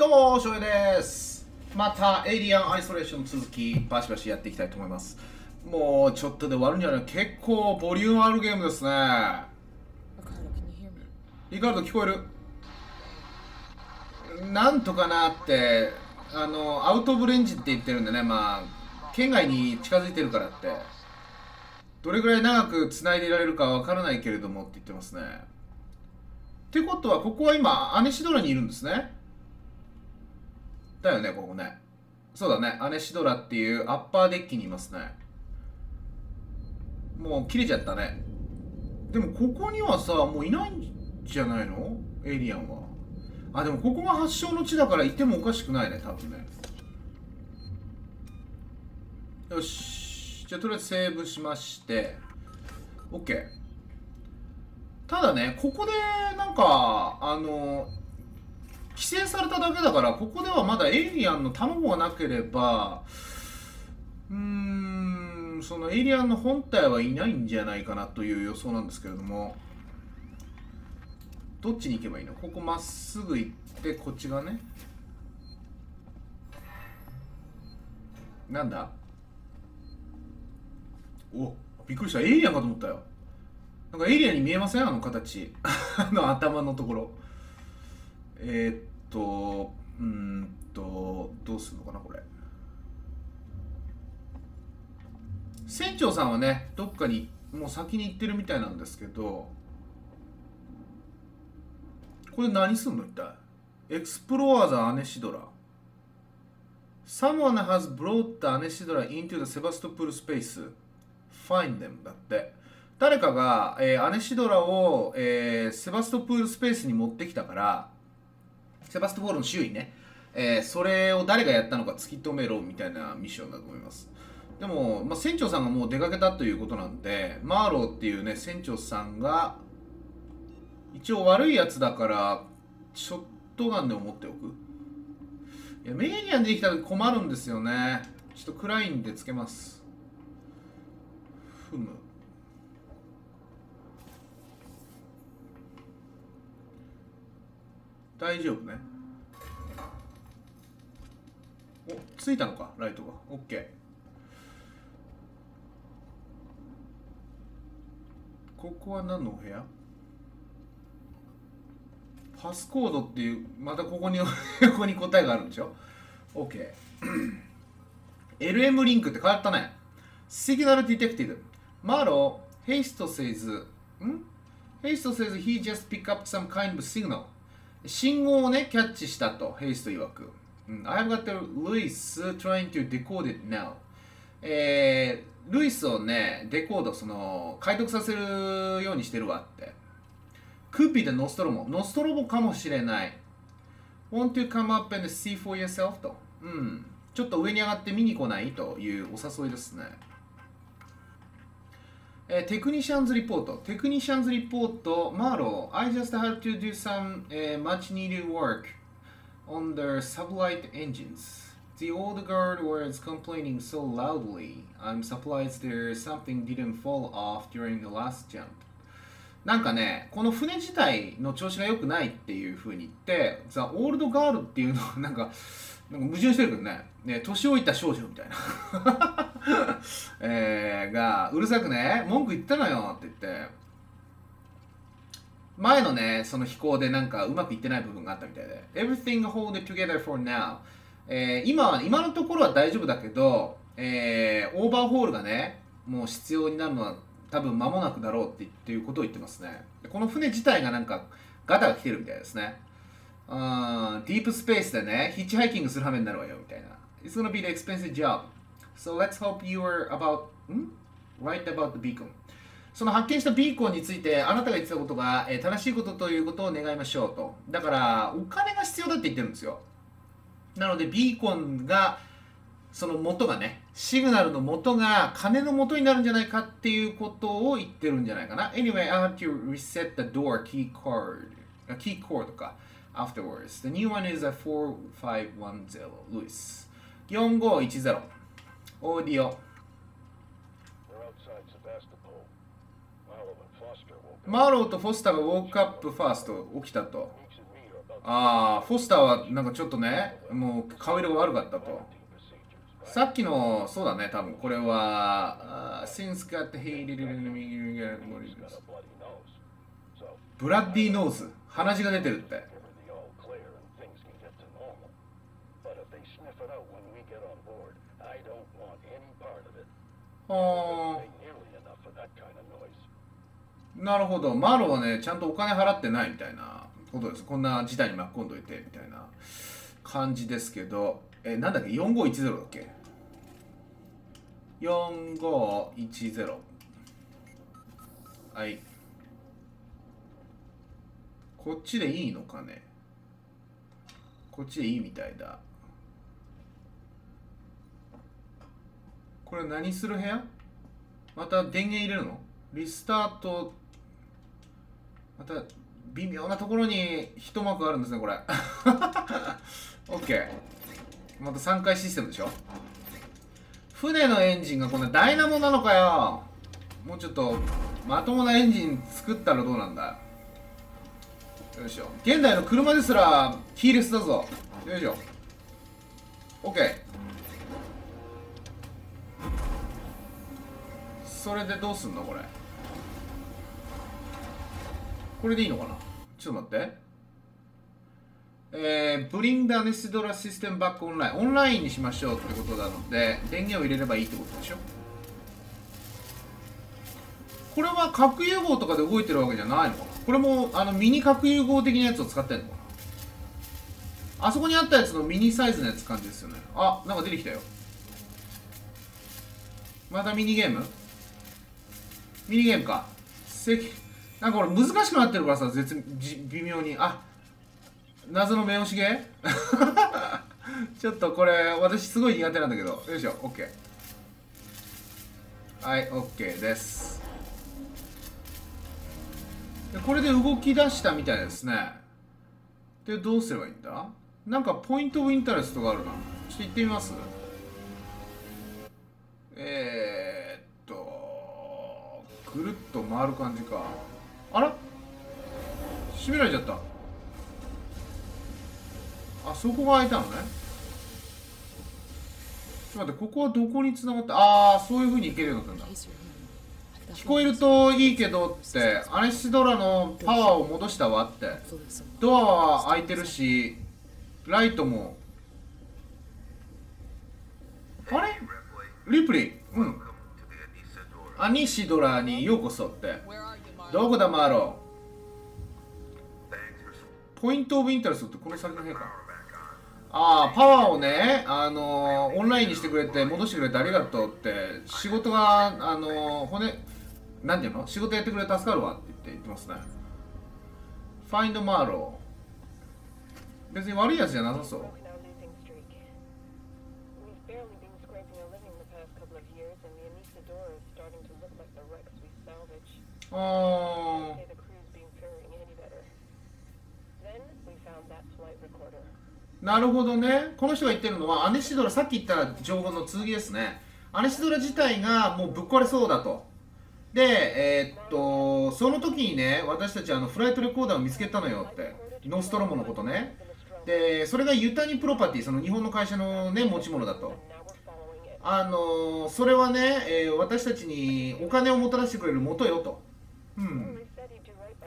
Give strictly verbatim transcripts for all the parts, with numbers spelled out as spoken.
どうも、翔平です。また、エイリアンアイソレーション続き、バシバシやっていきたいと思います。もう、ちょっとで終わるんじゃない？結構、ボリュームあるゲームですね。リカルド、聞こえる？なんとかなって、あの、アウト・オブ・レンジって言ってるんでね、まあ、県外に近づいてるからって、どれぐらい長く繋いでいられるかわからないけれどもって言ってますね。ってことは、ここは今、アネシドラにいるんですね。だよね、ここね。そうだね、アネシドラっていうアッパーデッキにいますね。もう切れちゃったね。でもここにはさ、もういないんじゃないの？エイリアンは。あ、でもここが発祥の地だからいてもおかしくないね、多分ね。よし。じゃあとりあえずセーブしまして。OK。ただね、ここでなんか、あの、規制されただけだから、ここではまだエイリアンの卵がなければ、うーん、そのエイリアンの本体はいないんじゃないかなという予想なんですけれども、どっちに行けばいいの？ここまっすぐ行って、こっちがね。なんだ？お、びっくりした。エイリアンかと思ったよ。なんかエイリアンに見えません？あの形。あの頭のところ。えっと、うーんと、どうするのかな、これ。船長さんはね、どっかに、もう先に行ってるみたいなんですけど、これ何すんの一体？エクスプロアザーアネシドラ。Someone has brought the アネシドラ into the Sebastopol space. Find them. だって。誰かが、えー、アネシドラを、えー、セバストプールスペースに持ってきたから、セバストポールの周囲ね、えー、それを誰がやったのか突き止めろみたいなミッションだと思います。でも、まあ、船長さんがもう出かけたということなんで、マーローっていうね、船長さんが、一応悪いやつだから、ショットガンでも持っておく。いや、メイリアンできたら困るんですよね。ちょっと暗いんでつけます。ふむ。大丈夫ね。お、ついたのか、ライトが。オッケー。ここは何のお部屋？パスコードっていう、またここに、横に答えがあるんでしょ？オッケー。エルエム リンクって変わったね。シグナルディテクティブ。マーロー、ヘイストセイズ、ん？ヘイストセイズ、he just picked up some kind of signal。信号をね、キャッチしたと、ヘイスト曰く。うん、I've got Luis trying to decode it now。えー、ルイスをね、デコード、その、解読させるようにしてるわって。クーピーでノストロボ、ノストロボかもしれない。Want to come up and see for yourself? と。うん。ちょっと上に上がって見に来ないというお誘いですね。テクニシャンズリポート、テクニシャンズリポート、マーロー、I just had to do some、uh, much needed work on the sublight engines. The old guard was complaining so loudly. I'm surprised there something didn't fall off during the last jump. なんかね、この船自体の調子が良くないっていう風に言って、The old guard っていうのはなんか、なんか矛盾してるけどね、ね、年老いた少女みたいな。えー、がうるさくね文句言ったのよって言って前のねその飛行でなんかうまくいってない部分があったみたいで Everything hold it together for now、えー、今は今のところは大丈夫だけど、えー、オーバーホールがねもう必要になるのは多分間もなくだろうってっていうことを言ってますね。この船自体がなんかガタが来てるみたいですね。あーディープスペースでねヒッチハイキングする羽目になるわよみたいな It's gonna be the expensive job So let's hope you were about, hmm? right about the beacon. その発見したビーコンについてあなたが言ってたことが、えー、正しいことということを願いましょうと。だからお金が必要だって言ってるんですよ。なのでビーコンがその元がねシグナルの元が金の元になるんじゃないかっていうことを言ってるんじゃないかな。Anyway, I have to reset the door key card. Key cord とか afterwards. The new one is a four five one zero. Luis. よんごいちゼロ。オーディオ。マーローとフォスターがウォークアップファースト起きたと。ああ、フォスターはなんかちょっとね、もう顔色が悪かったと。さっきの、そうだね、多分これは、ブラッディノーズ、鼻血が出てるって。はあ、なるほど。マーロはね、ちゃんとお金払ってないみたいなことです。こんな事態に巻き込んどいてみたいな感じですけど、え、なんだっけ、よんごいちゼロだっけ ?よんごいちゼロ。はい。こっちでいいのかね、こっちでいいみたいだ。これ何する部屋？また電源入れるの？リスタート。また微妙なところに一幕あるんですね、これ。OK。またさんかいシステムでしょ。船のエンジンがこんなダイナモなのかよ。もうちょっとまともなエンジン作ったらどうなんだ。よいしょ。現代の車ですらキーレスだぞ。よいしょ。OK。それでどうすんのこれ。これでいいのかな、ちょっと待って。えー、Bring the Nesdora System Back Online。オンラインにしましょうってことなので、電源を入れればいいってことでしょ。これは核融合とかで動いてるわけじゃないのかな。これもあのミニ核融合的なやつを使ってんのかな。あそこにあったやつのミニサイズのやつ感じですよね。あ、なんか出てきたよ。またミニゲームミニゲームか。なんかこれ難しくなってるからさ、絶微妙に。あ、謎の目押し芸ちょっとこれ、私すごい苦手なんだけど。よいしょ、OK。はい、OK です。で、これで動き出したみたいですね。で、どうすればいいんだ？なんかポイントオブインタレストがあるな。ちょっと行ってみます？えーっと。ぐるっと回る感じか。あら？閉められちゃった。あそこが開いたのね。ちょっと待って、ここはどこに繋がった？ああ、そういう風に行けるようになったんだ。聞こえるといいけどって、アネシドラのパワーを戻したわって。ドアは開いてるし、ライトも。あれ？リプリー。うん。アニシドラにようこそって。どこだ、マーロー。ポイントオブインタレストってこの先の部屋か。ああ、パワーをね、あのー、オンラインにしてくれて、戻してくれてありがとうって、仕事が、あのー、骨、なんていうの？仕事やってくれて助かるわって言って、言ってますね。ファインドマーロー。別に悪いやつじゃなさそう。あー、なるほどね。この人が言ってるのは、アネシドラ、さっき言った情報の続きですね。アネシドラ自体がもうぶっ壊れそうだと。で、えー、っとその時にね、私たちあのフライトレコーダーを見つけたのよって、ノストロモのことね。でそれがユタニプロパティ、その日本の会社の、ね、持ち物だと。あのそれはね、えー、私たちにお金をもたらしてくれる元よと。うん、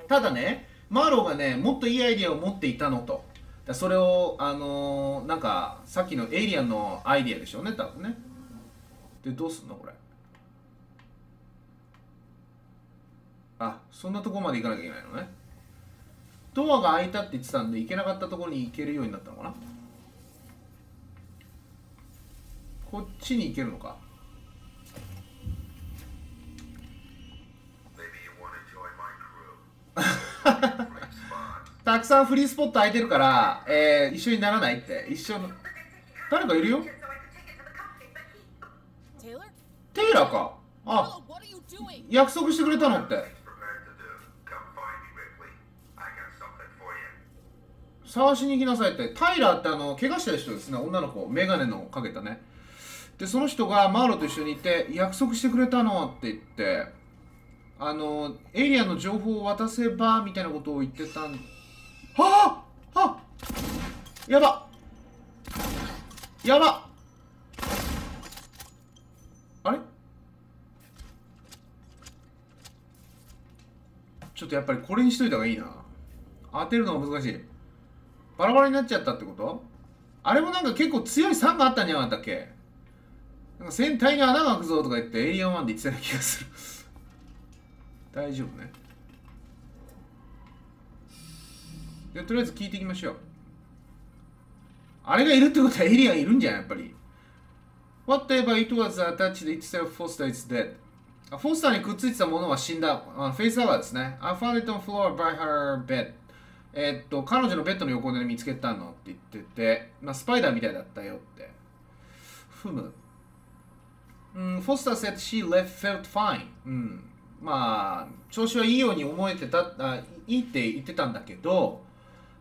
ただね、マーローがね、もっといいアイディアを持っていたのと。だそれを、あのー、なんか、さっきのエイリアンのアイディアでしょうね、多分ね。で、どうすんの、これ。あ、そんなとこまで行かなきゃいけないのね。ドアが開いたって言ってたんで、行けなかったところに行けるようになったのかな。こっちに行けるのか。たくさんフリースポット空いてるから、えー、一緒にならないって。一緒の誰かいるよ。テイラーか。あ、約束してくれたのって。探しに行きなさいって。タイラーってあの怪我した人ですね。女の子、メガネのかけたね。でその人がマーロと一緒にいて、約束してくれたのって言って、あのエイリアンの情報を渡せばみたいなことを言ってたん。はあはあやばやば、あれちょっとやっぱりこれにしといた方がいいな。当てるのが難しい。バラバラになっちゃったってこと？あれもなんか結構強い酸があったんじゃなかったっけ？なんか船体に穴が開くぞとか言ってエイリアンワンで言ってたような気がする。大丈夫ね。じゃあとりあえず聞いていきましょう。あれがいるってことはエイリアンいるんじゃん、やっぱり。Whatever it was attached itself, Foster is dead. フォスターにくっついてたものは死んだ。あフェイスアワーですね。I found it on floor by her bed. えっと、彼女のベッドの横で見つけたのって言ってて、まあ、スパイダーみたいだったよって。ふむ。うん、フォスター said she left felt fine、うん。まあ、調子はいいように思えてた、あいいって言ってたんだけど、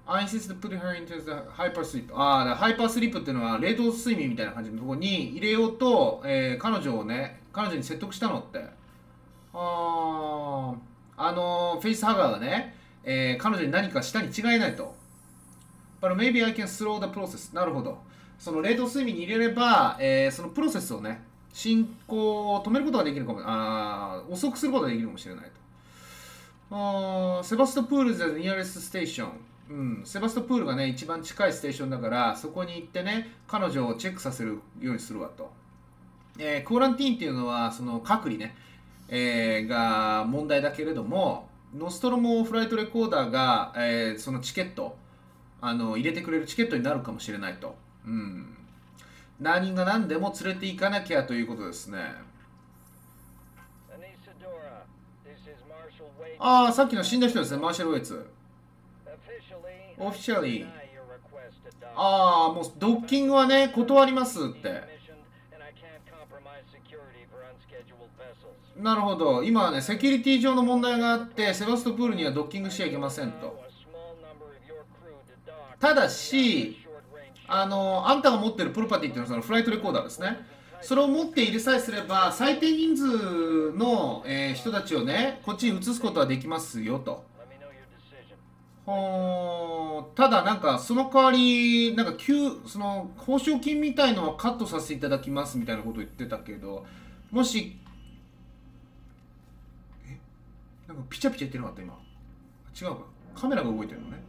I insisted putting her into the hyper sleep. ああ、ハイパースリープっていうのは冷凍睡眠みたいな感じのところに入れようと、えー、彼女をね、彼女に説得したのって。ああ、あの、フェイスハガーがね、えー、彼女に何かしたに違いないと。But maybe I can slow the process. なるほど。その冷凍睡眠に入れれば、えー、そのプロセスをね、進行を止めることができるかも、あ遅くすることができるかもしれないと。あセバストプール is the nearest station、うん。セバストプールがね、一番近いステーションだから、そこに行ってね、彼女をチェックさせるようにするわと。えー、クオランティーンっていうのは、その隔離ね、えー、が問題だけれども、ノストロモフライトレコーダーが、えー、そのチケットあの、入れてくれるチケットになるかもしれないと。うん何が何でも連れて行かなきゃということですね。ああ、さっきの死んだ人ですね、マーシャル・ウェイツ。オフィシャリー。ああ、もうドッキングはね、断りますって。なるほど、今はね、セキュリティ上の問題があって、セバストプールにはドッキングしちゃいけませんと。ただし、あのあんたが持っているプロパティっていうのはそのフライトレコーダーですね。それを持っているさえすれば最低人数の、えー、人たちをねこっちに移すことはできますよと。ほーただなんかその代わりなんか急その報奨金みたいのはカットさせていただきますみたいなこと言ってたけど、もしえなんかピチャピチャ言ってなかった今。違うかカメラが動いてるのね。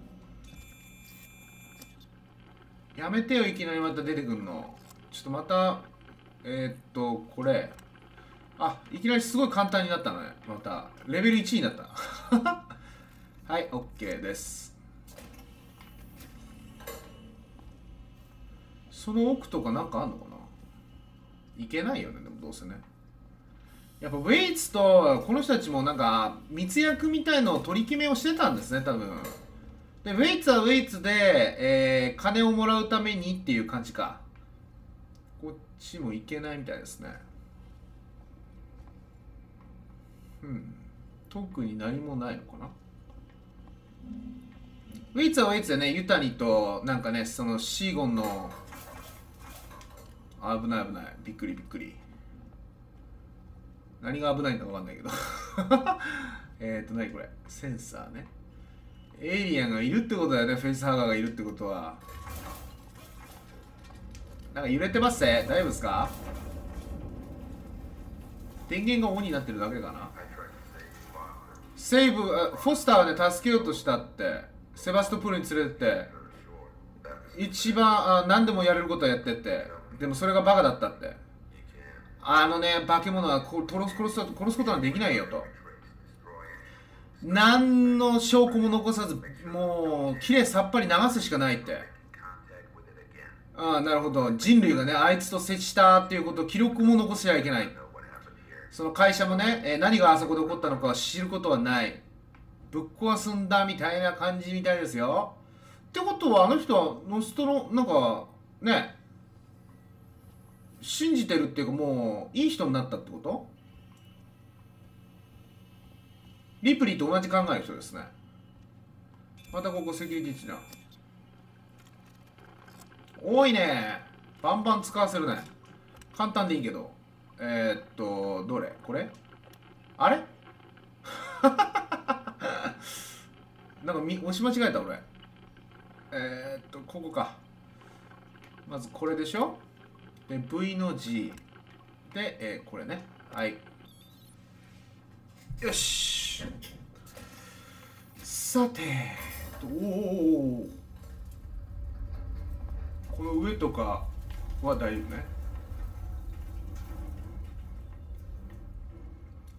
やめてよ、いきなりまた出てくるの。ちょっとまた、えー、っと、これ。あ、いきなりすごい簡単になったのね。また、レベルいちになった。はい、OK です。その奥とかなんかあんのかな？いけないよね、でもどうせね。やっぱ、ウェイツと、この人たちもなんか、密約みたいのを取り決めをしてたんですね、多分。でウェイツはウェイツで、えー、金をもらうためにっていう感じか。こっちもいけないみたいですね。うん。特に何もないのかな。ウェイツはウェイツでね、ユタニとなんかね、そのシーゴンの。危ない危ない。びっくりびっくり。何が危ないんだかわかんないけど。えっと、何これ。センサーね。エイリアンがいるってことだよね、フェイスハガーがいるってことは。なんか揺れてますね、大丈夫ですか？電源がオンになってるだけかな。セーブ、フォスターはね、助けようとしたって、セバストプールに連れてって、一番あ何でもやれることはやってって、でもそれがバカだったって。あのね、化け物は殺す、殺す、殺すことはできないよと。何の証拠も残さず、もう、きれいさっぱり流すしかないって。ああ、なるほど。人類がね、あいつと接したっていうこと、記録も残しちゃいけない。その会社もね、えー、何があそこで起こったのかは知ることはない。ぶっ壊すんだみたいな感じみたいですよ。ってことは、あの人は、ノストロ、なんか、ね、信じてるっていうか、もう、いい人になったってこと？リプリーと同じ考えの人ですね。またここセキュリティ地だ。多いね。バンバン使わせるね。簡単でいいけど。えー、っと、どれこれあれなんかみ押し間違えた俺。えー、っと、ここか。まずこれでしょ。で V の G で、えー、これね。はい、よし。さて、おお、この上とかは大丈夫ね。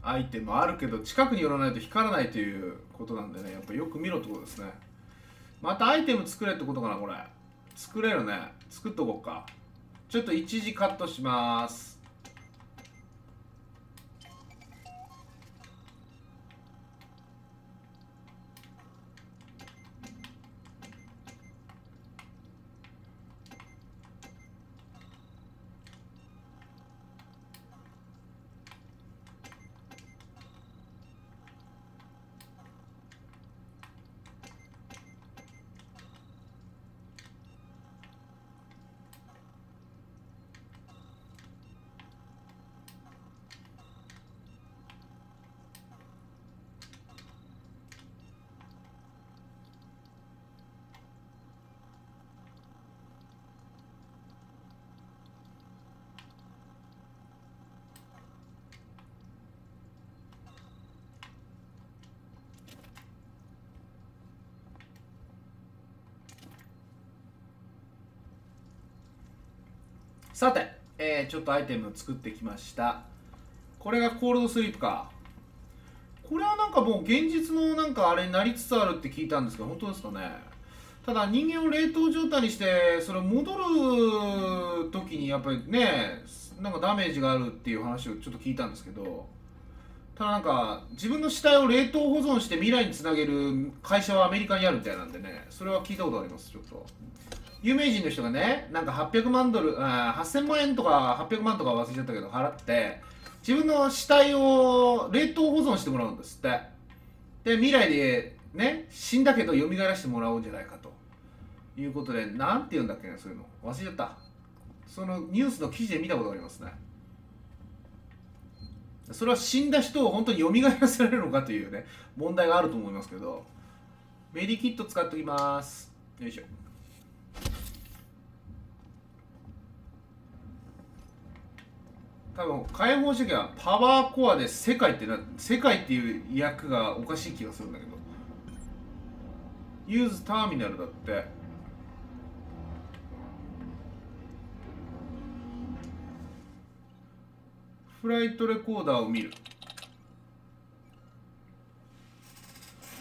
アイテムあるけど近くに寄らないと光らないということなんでね、やっぱよく見ろってことですね。またアイテム作れってことかな。これ作れるね。作っとこうか。ちょっと一時カットします。さて、えー、ちょっとアイテムを作ってきました。これがコールドスリープか。これはなんかもう現実のなんかあれになりつつあるって聞いたんですけど、本当ですかね。ただ人間を冷凍状態にして、それを戻る時にやっぱりね、なんかダメージがあるっていう話をちょっと聞いたんですけど、ただなんか自分の死体を冷凍保存して未来につなげる会社はアメリカにあるみたいなんでね、それは聞いたことあります、ちょっと。有名人の人がね、なんかはっぴゃくまんドル、あはっせんまんえんとかはっぴゃくまんとか忘れちゃったけど、払って、自分の死体を冷凍保存してもらうんですって。で、未来でね、死んだけど蘇らせてもらおうんじゃないかと。いうことで、なんて言うんだっけね、そういうの。忘れちゃった。そのニュースの記事で見たことがありますね。それは死んだ人を本当に蘇らせられるのかというね、問題があると思いますけど、メディキット使っておきます。よいしょ。多分解放してきゃパワーコアで世界ってな、世界っていう役がおかしい気がするんだけど、ユーズターミナルだって。フライトレコーダーを見る。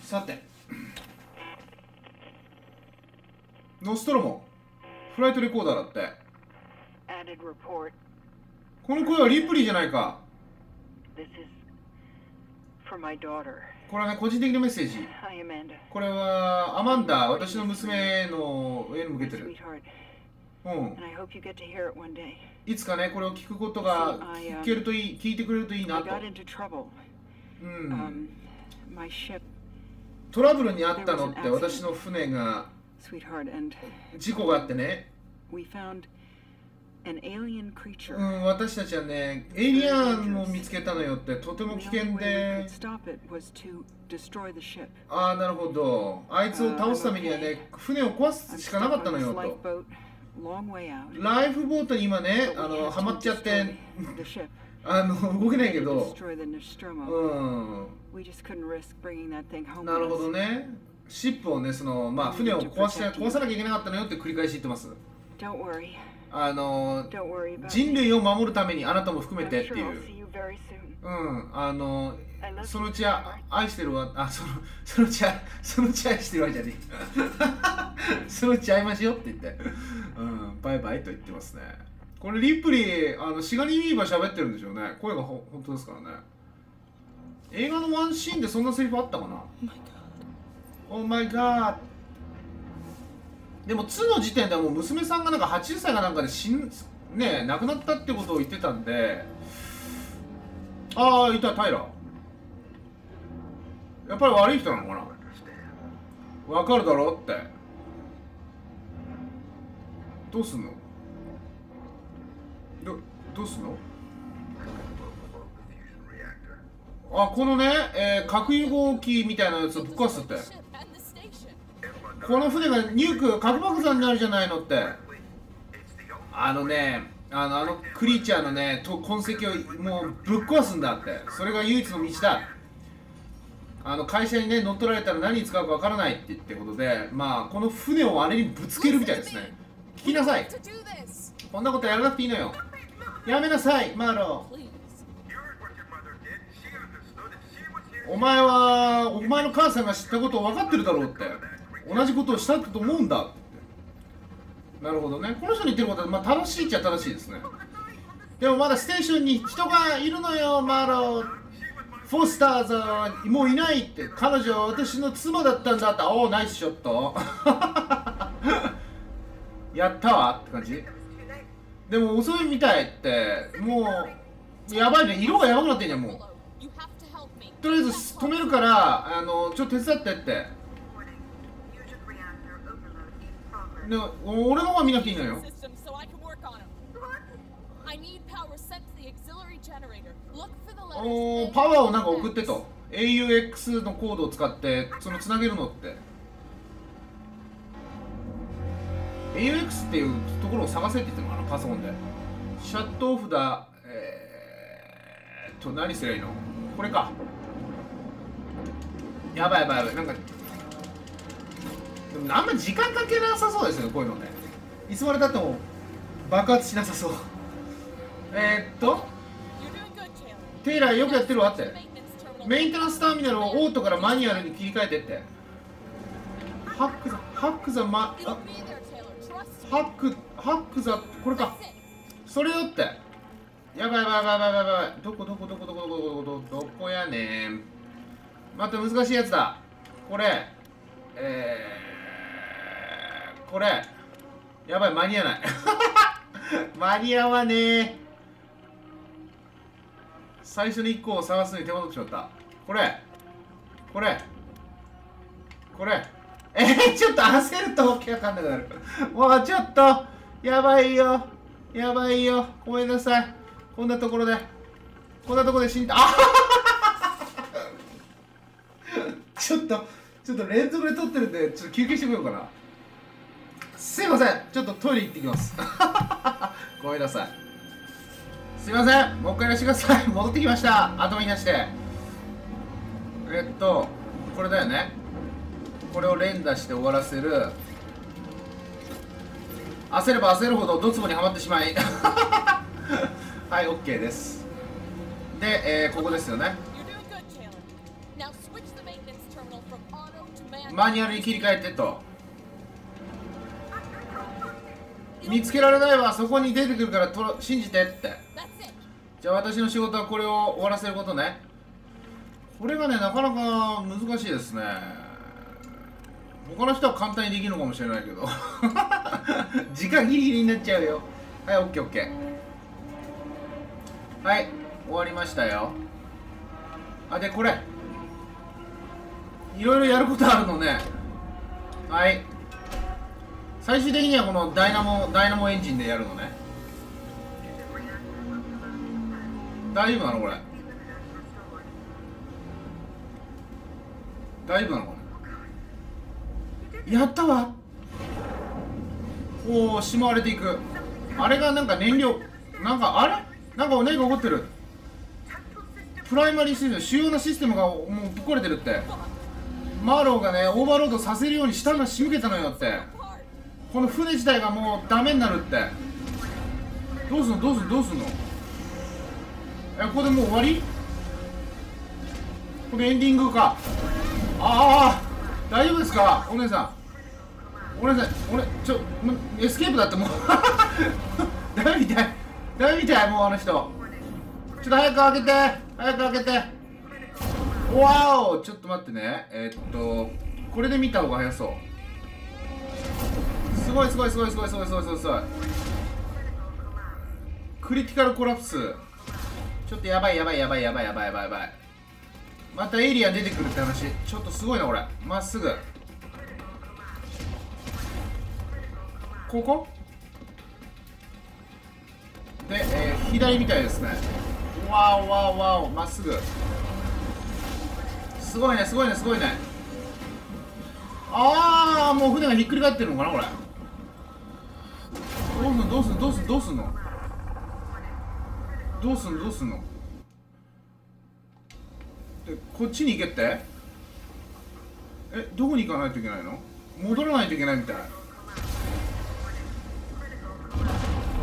さて、ノストロモフライトレコーダーだって。この声はリプリーじゃないか。これはね、個人的なメッセージ。これはアマンダ、私の娘の上に向けてる。うん。いつかね、これを聞くことが聞けるといい、聞いてくれるといいなと。うん。トラブルにあったのって、私の船が事故があってね。うん、私たちはね、エイリアンを見つけたのよって、とても危険で。ああ、なるほど。あいつを倒すためにはね、船を壊すしかなかったのよと。ライフボートに今ね、あの、はまっちゃって、あの、動けないけど。うん。なるほどね。シップをね、その、まあ、船を壊して、壊さなきゃいけなかったのよって繰り返し言ってます。あの人類を守るためにあなたも含めてっていう、うん、あのそのうち愛してるわ、あそのそのうちそのうち愛してるわじゃねえそのうち会いましょうって言って、うん、バイバイと言ってますね。これリプリー、あのシガニー・ウィーバー喋ってるんでしょうね。声がほ本当ですからね。映画のワンシーンでそんなセリフあったかな。オーマイガード。でもにの時点ではもう娘さんがなんかはちじゅっさいがなんかで死ん、ね、亡くなったってことを言ってたんで、ああ、いた、平やっぱり悪い人なのかな。わかるだろうって。どうすんの ど, どうすんのあ、このね、えー、核融合機みたいなやつをぶっ壊すって。この船がニューク核爆弾になるじゃないのって。あのね、あの、あのクリーチャーのね、と痕跡をもうぶっ壊すんだって。それが唯一の道だ。あの会社にね、乗っ取られたら何に使うかわからないって言ってことで、まあ、この船をあれにぶつけるみたいですね。聞きなさい。こんなことやらなくていいのよ。やめなさい、マーロー。お前は、お前の母さんが知ったことを分かってるだろうって。同じことをしたと思うんだ。なるほどね。この人に言ってることは、まあ、楽しいっちゃ楽しいですね。でもまだステーションに人がいるのよ、マーロー。フォスターズはもういないって。彼女は私の妻だったんだって。おお、ナイスショット。やったわって感じ。でも遅いみたいって。もう、やばいね。色がやばくなってんじゃん、もう。とりあえず止めるから、あのちょっと手伝ってって。で俺の方は見なくていいのよ。おパワーをなんか送ってと。 エーユーエックス のコードを使ってそのつなげるのって。 エーユーエックス っていうところを探せって言ってるのかな、パソコンで。シャットオフだ。えー、っと何すりゃいいの、これか。やばいやばいやばい。なんかでもあんま時間かけなさそうですよね、こういうのね。いつまでたっても爆発しなさそう。えーっとテイラーよくやってるわって。メンテナンスターミナルをオートからマニュアルに切り替えてって。ハックザハックザマあハックハックザこれか。それよって。やばいやばいやばいやばいやばい。どこどこどこどこどこどこどこやねん。また難しいやつだこれ。えー、これやばい、間に合わない。間に合わねえ。最初にいっこを探すのに手間取ってしまった。これこれこれえー、ちょっと焦るとわけわかんなくなる。もうちょっとやばいよやばいよ。ごめんなさい、こんなところでこんなところで死んだ。あちょっとちょっと連続で撮ってるんで、ちょっと休憩してこようかな。すいません、ちょっとトイレ行ってきます。ごめんなさい、すいません。もう一回いらしてください。戻ってきました、頭に出して。えっとこれだよね。これを連打して終わらせる。焦れば焦るほどドツボにはまってしまい。はい、 OK です。で、えー、ここですよね。マニュアルに切り替えてと。見つけられないわ、そこに出てくるからと信じてって。じゃあ私の仕事はこれを終わらせることね。これがね、なかなか難しいですね。他の人は簡単にできるのかもしれないけど。時間ギリギリになっちゃうよ。はい、 オーケーオーケー。 はい、終わりましたよ。あ、でこれいろいろやることあるのね。はい、最終的にはこのダイナモダイナモエンジンでやるのね。大丈夫なのこれ、大丈夫なのこれ。やったわ。おお、しまわれていく。あれがなんか燃料、なんかあれなんかおねが起こってる。プライマリーシステム、主要なシステムがもうぶっ壊れてるって。マーローがね、オーバーロードさせるように下が仕向けたのよって。この船自体がもうダメになるって。どうすんのどうすんのどうすんの。え、ここでもう終わり、これエンディングか。ああ大丈夫ですかお姉さん。お姉さん、俺ちょエスケープだってもう。ダメみたいダメみたい、もうあの人。ちょっと早く開けて早く開けて。わお、ちょっと待ってね。えー、っとこれで見た方が早そう。すごいすごいすごいすごいすごいすごいすごいすごい。クリティカルコラプス。ちょっとやばいやばいやばいやばいやばいやばいやばい。またエイリアン出てくるって話。ちょっとすごいなこれ。まっすぐここで、えー、左みたいですね。わおわおわお、まっすぐ。すごいねすごいねすごいね。ああもう船がひっくり返ってるのかなこれ。のどうすんのどうすんのどうすんのどうすんのどうすんので、こっちに行けって。え、どこに行かないといけないの？戻らないといけないみたい。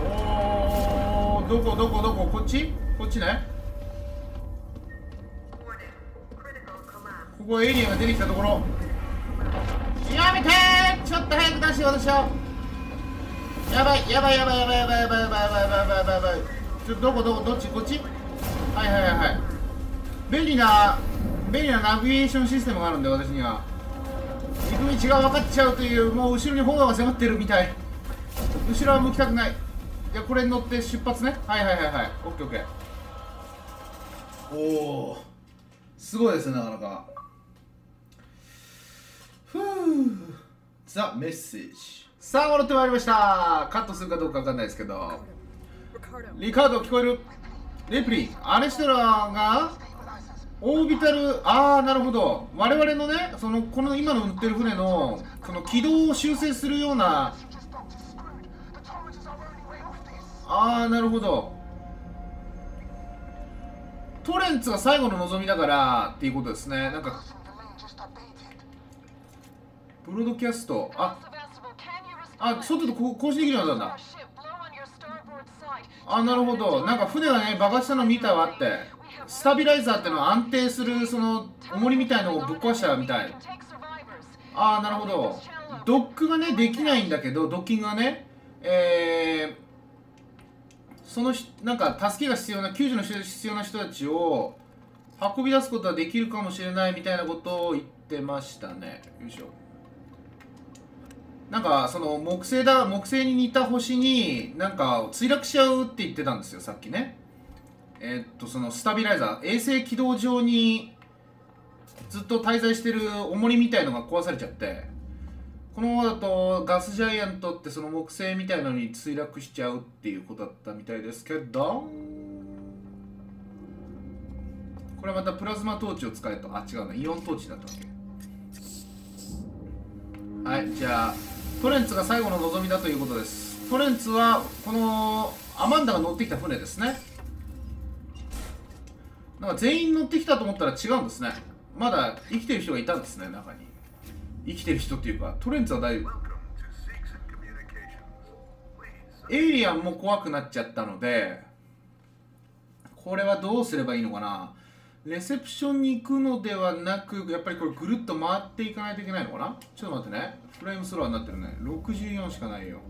おー、どこどこどこ、こっちこっちね。ここはエイリアンが出てきたところ。やめてー、ちょっと早く出してよ、出してよ。やばいやばいやばいやばいやばいやばいやばいやばいやばいやばいやばい。ちょっとどこどこどっちこっち。はいはいはいはい。便利な便利なナビゲーションシステムがあるんで、私には行く道が分かっちゃうという。もう後ろに炎が迫ってるみたい。後ろは向きたくない。じゃあこれに乗って出発ね。はいはいはいはい。オッケーオッケー。おお、すごいですね、なかなか。ふう、ザ・メッセージ。さあ戻ってまいりました。カットするかどうか分かんないですけど、リカード聞こえる？レプリー、アレストラがオービタル、ああなるほど。我々のね、そのこの今の乗ってる船のその軌道を修正するような。ああなるほど。トレンツが最後の望みだからっていうことですね。なんかブロードキャスト、ああ外とこう行進できるようになったんだ。あ、なるほど。なんか船がね爆発したの見たわって。スタビライザーってのは安定するその重りみたいのをぶっ壊したみたい。ああなるほど。ドックがねできないんだけど、ドッキングがね、えー、そのなんか助けが必要な救助の必要な人たちを運び出すことはできるかもしれないみたいなことを言ってましたね。よいしょ。なんかその木星だ、木星に似た星になんか墜落しちゃうって言ってたんですよ、さっきね。えー、っとそのスタビライザー、衛星軌道上にずっと滞在してる重りみたいのが壊されちゃって、このままだとガスジャイアントってその木星みたいのに墜落しちゃうっていうことだったみたいですけど、これまたプラズマトーチを使えと。あ違うな、イオントーチだったわけ。はい、じゃあトレンツが最後の望みだということです。トレンツはこのアマンダが乗ってきた船ですね。なんか全員乗ってきたと思ったら違うんですね。まだ生きてる人がいたんですね、中に。生きてる人っていうかトレンツは大丈夫。エイリアンも怖くなっちゃったので、これはどうすればいいのかな。レセプションに行くのではなく、やっぱりこれぐるっと回っていかないといけないのかな。ちょっと待ってね、フレームスローになってるね。ろくじゅうよんしかないよ。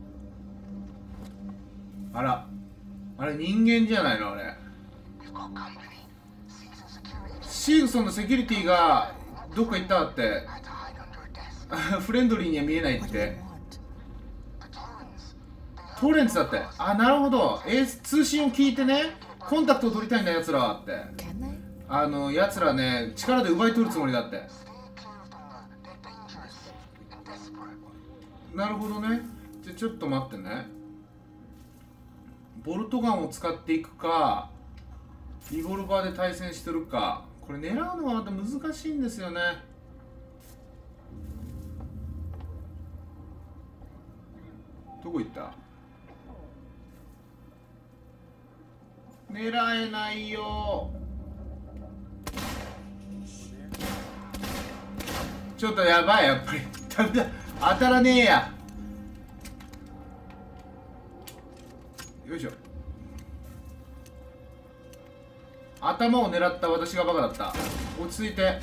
あら、あれ人間じゃないのあれ。シーグソンのセキュリティがどっか行ったって。フレンドリーには見えないって。トレンツだって。あ、なるほど。えー、通信を聞いてね、コンタクトを取りたいんだやつらはって。あのやつらね、力で奪い取るつもりだって。なるほどね。じゃちょっと待ってね。ボルトガンを使っていくか、リボルバーで対戦してるか。これ狙うのがまた難しいんですよね。どこ行った？狙えないよ。ちょっとやばい、やっぱりダメだ、当たらねえや。よいしょ。頭を狙った私がバカだった。落ち着いて。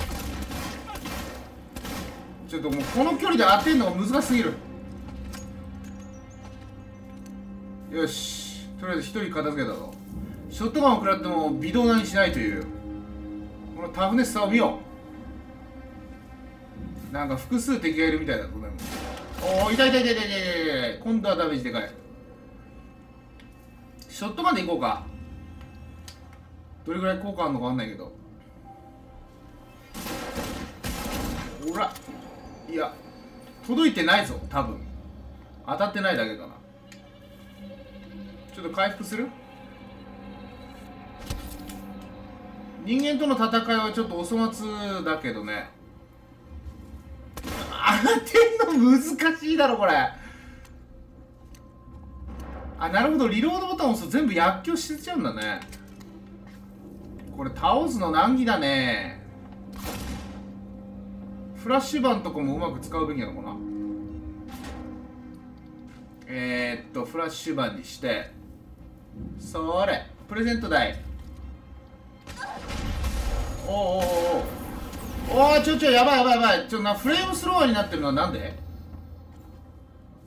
ちょっともうこの距離で当てんのが難しすぎる。よし、とりあえずひとり片付けたぞ。ショットガンを食らっても微動だにしないというこのタフネスさを見よう。なんか複数敵がいるみたいだと思います。おー、痛い痛い痛い痛い痛い。今度はダメージでかい。ショットガンでいこうか。どれぐらい効果あるのかわかんないけど。おら、いや届いてないぞ、多分当たってないだけかな。ちょっと回復する。人間との戦いはちょっとお粗末だけどね。当てんの難しいだろこれ。あ、なるほど、リロードボタンを押すと全部薬莢捨てちゃうんだね。これ倒すの難儀だね。フラッシュバンとかもうまく使うべきなのかな。えー、っとフラッシュバンにして、それプレゼント代。おーおーおーおー、ちょちょ、やばいやばいやばい。ちょな、フレームスローになってるのはなんで？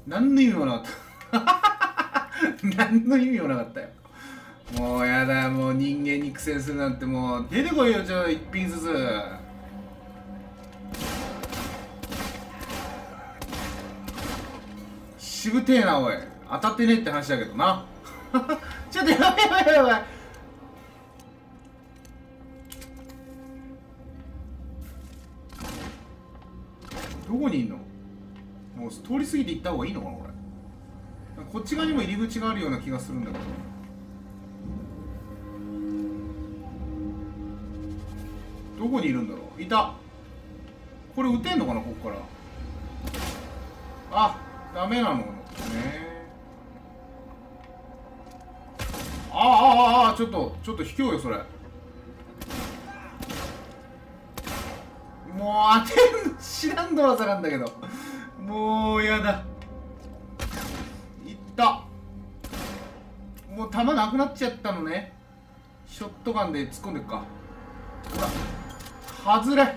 何の意味もなかった何の意味もなかったよ。もうやだ、もう人間に苦戦するなんて。もう出てこいよ、ちょ、一品ずつ。渋てえな、おい。当たってねえって話だけどなちょっとやばいやばいやばい。どこにいんの？もう通り過ぎていった方がいいのかな、これ。こっち側にも入り口があるような気がするんだけど。どこにいるんだろう。いた。これ撃てんのかな、ここから。あ、ダメなのね。あああああ、ちょっとちょっと卑怯よ、それ。もう当てるの知らんドラザなんだけど。もうやだ。いった。もう弾なくなっちゃったのね。ショットガンで突っ込んでっか。ほら、外れ。も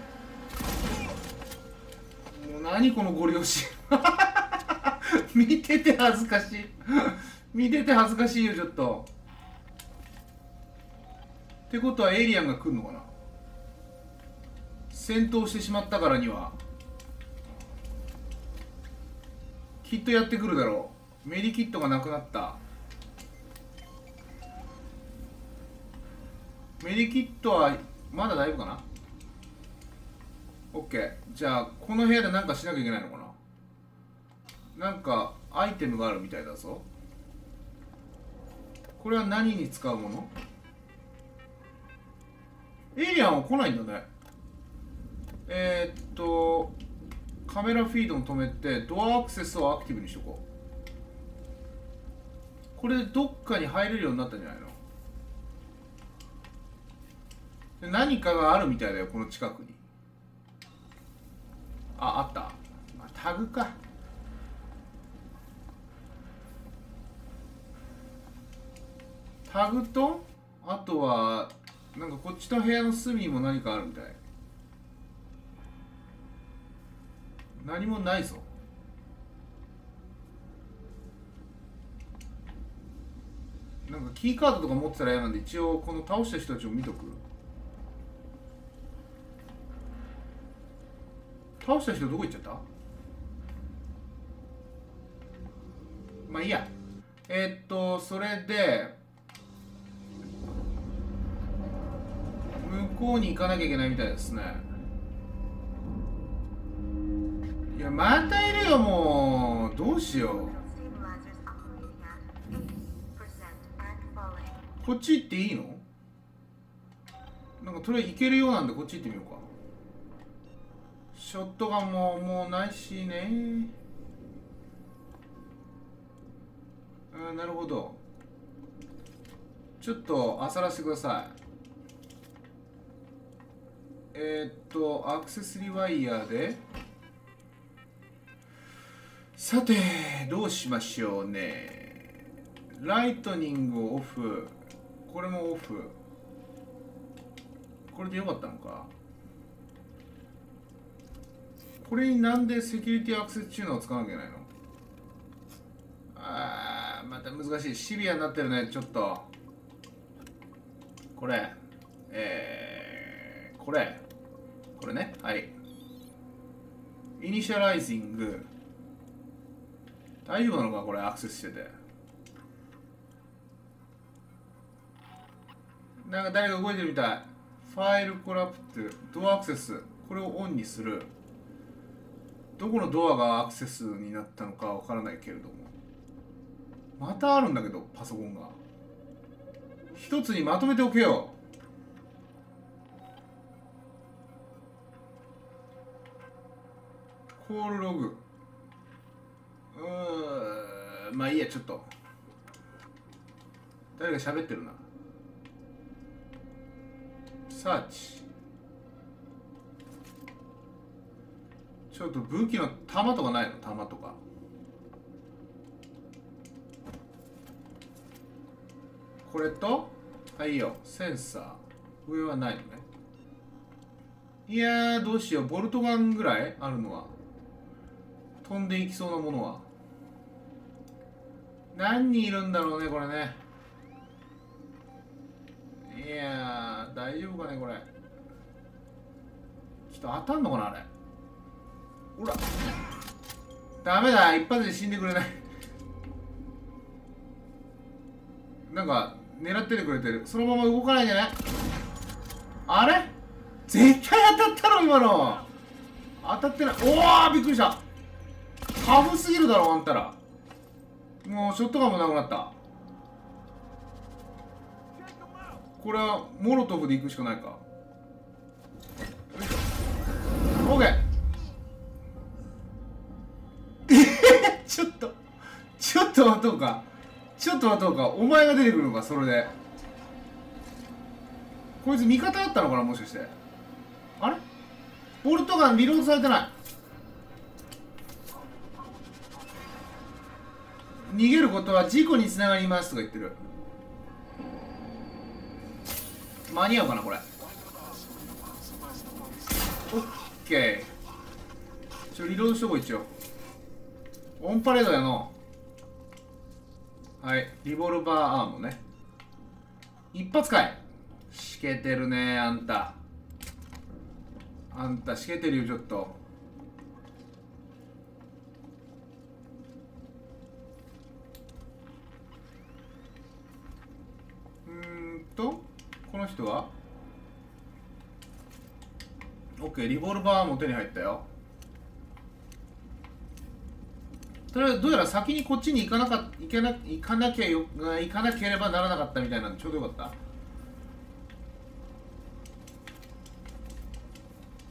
う何このご利用し見てて恥ずかしい見てて恥ずかしいよ、ちょっと。ってことはエイリアンが来るのかな。戦闘してしまったからにはきっとやってくるだろう。メディキットがなくなった。メディキットはまだ大丈夫かな。 OK。 じゃあこの部屋で何かしなきゃいけないのかな。なんかアイテムがあるみたいだぞ。これは何に使うもの？エイリアンは来ないんだね。えー、っとカメラフィードを止めてドアアクセスをアクティブにしとこう。これでどっかに入れるようになったんじゃないの。で何かがあるみたいだよ、この近くに。あ、あった、まあ、タグか。タグとあとはなんかこっちの部屋の隅にも何かあるみたい。何もないぞ。なんかキーカードとか持ってたら嫌なんで、一応この倒した人たちを見とく。倒した人どこ行っちゃった？まあいいや。えー、っとそれで向こうに行かなきゃいけないみたいですね。いや、またいるよ、もう。どうしよう。こっち行っていいの？なんかとりあえず行けるようなんで、こっち行ってみようか。ショットガンももうないしね。うん、なるほど。ちょっと漁らせてください。えー、っとアクセスリワイヤーで、さてどうしましょうね。ライトニングをオフ、これもオフ。これでよかったのか。これになんでセキュリティアクセスチューナーを使わなきゃいけないの？あー、また難しい。シビアになってるね、ちょっと。これ、えー、これこれね、はい。イニシャライジング、大丈夫なのか、これアクセスしてて。なんか誰か動いてるみたい。ファイルコラプト、ドアアクセス、これをオンにする。どこのドアがアクセスになったのかわからないけれども、またあるんだけど、パソコンが。一つにまとめておけよ。コールログ、うーん、まあいいや、ちょっと誰か喋ってるな。サーチ。ちょっと武器の弾とかないの？弾とか。これと、はいよ、センサー。上はないのね。いやー、どうしよう。ボルトガンぐらいあるのは。飛んでいきそうなものは。何人いるんだろうね、これね。いやー、大丈夫かね、これ。ちょっと当たんのかな、あれ。ほら。ダメだ、一発で死んでくれない。なんか、狙っててくれてる。そのまま動かないんじゃない？あれ？絶対当たったろ、今の。当たってない。おー、びっくりした。タフすぎるだろ、あんたら。もう、ショットガンもなくなった。これはモロトフで行くしかないか。オッケー。ちょっとちょっと待とうかちょっと待とうかお前が出てくるのか。それでこいつ味方だったのかな、もしかして。あれ、ボルトガンリロードされてない。逃げることは事故につながりますとか言ってる。間に合うかな、これ。オッケー。ちょ、リロードしとこう、一応。オンパレードやの。はい、リボルバーアームね。一発かい。しけてるね、あんた。あんた、しけてるよ、ちょっと。うーんと。この人は OK。 リボルバーも手に入ったよ。とりあえずどうやら先にこっちに行かなか行けな行かなきゃよ行かなければならなかったみたいなんでちょうどよかっ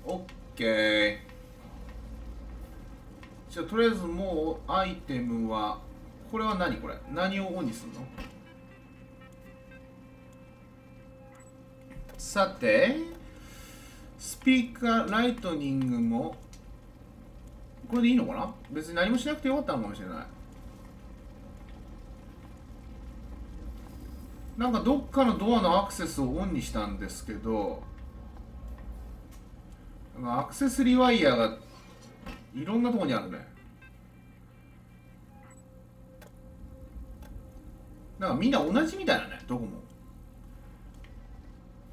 た。 OK。 じゃあとりあえずもうアイテムはこれは何これ何をオンにするの。さて、スピーカー、ライトニングも、これでいいのかな？別に何もしなくてよかったのかもしれない。なんかどっかのドアのアクセスをオンにしたんですけど、アクセスリワイヤーがいろんなところにあるね。なんかみんな同じみたいだね、どこも。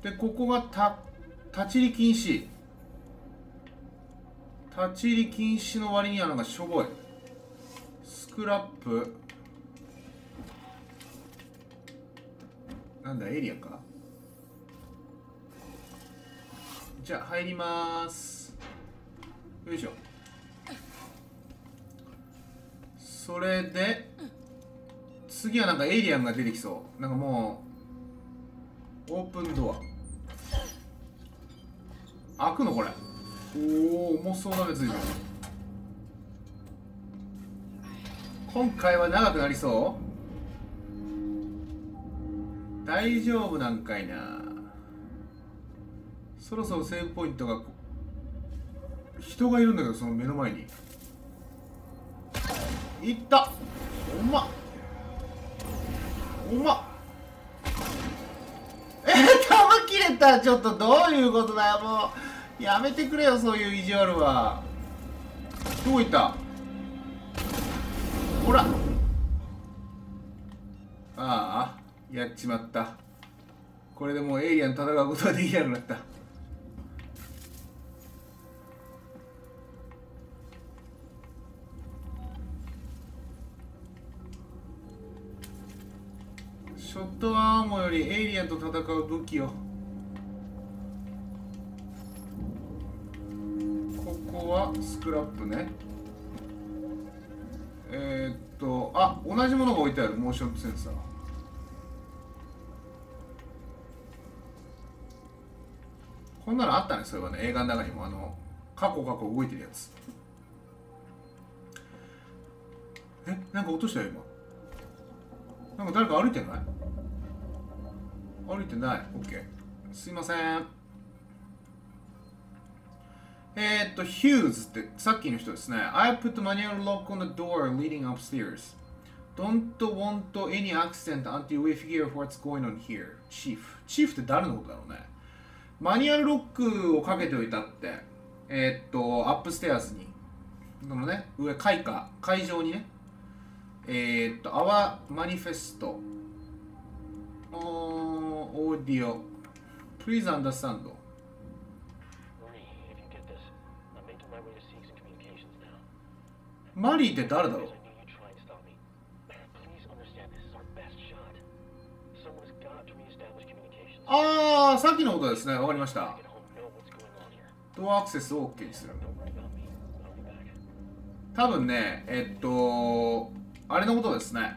で、ここがた立ち入り禁止。立ち入り禁止の割にはなんかしょぼい。スクラップ。なんだ、エリアか。じゃあ、入りまーす。よいしょ。それで、次はなんかエイリアンが出てきそう。なんかもう、オープンドア。開くのこれ。おお、重そうだね、随分。今回は長くなりそう。大丈夫なんかいな。そろそろセーブポイントが。人がいるんだけど、その目の前にいった。おまおまえ弾切れた。ちょっとどういうことだよ。もうやめてくれよ、そういう意地悪は。どこ行った。ほら、ああ、やっちまった。これでもうエイリアンと戦うことができなくなった。ショットアーモよりエイリアンと戦う武器を。ここはスクラップね。えー、っとあ、同じものが置いてある。モーションセンサー。こんなのあったね、それはね。映画の中にもあのカコカコ動いてるやつ。え、なんか落としたよ今。なんか誰か歩いてない。歩いてない。OK。すいません。えー、っと、Hughes ってさっきの人ですね。I put the manual lock on the door leading upstairs. Don't want any accident until we figure what's going on here. Chief. Chief って誰のことだろうね。マニュアルロックをかけておいたって、えー、っと、アップステアーズに、このね、上、階下、会場にね、えー、っと、Our Manifesto, Audio, Please Understand.マリーって誰だろう？ああ、さっきのことですね。わかりました。ドアアクセスを OK にする。多分ね、えっと、あれのことですね。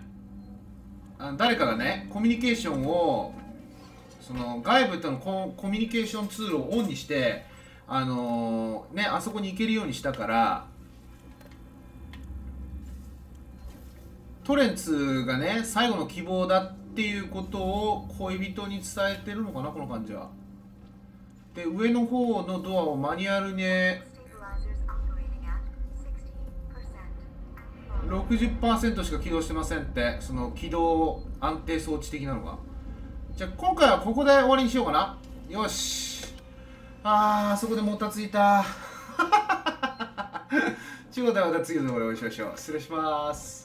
誰かがね、コミュニケーションを、その外部とのコミュニケーションツールをオンにして、あのー、ね、あそこに行けるようにしたから、トレンツがね、最後の希望だって、っていうことを恋人に伝えてるのかな、この感じは。で、上の方のドアをマニュアルに ろくじゅっパーセント しか起動してませんって、その起動安定装置的なのが。じゃあ今回はここで終わりにしようかな。よし。あー、そこでもたついた。ちゅうことでまた次の動画でお会いしましょう。失礼します。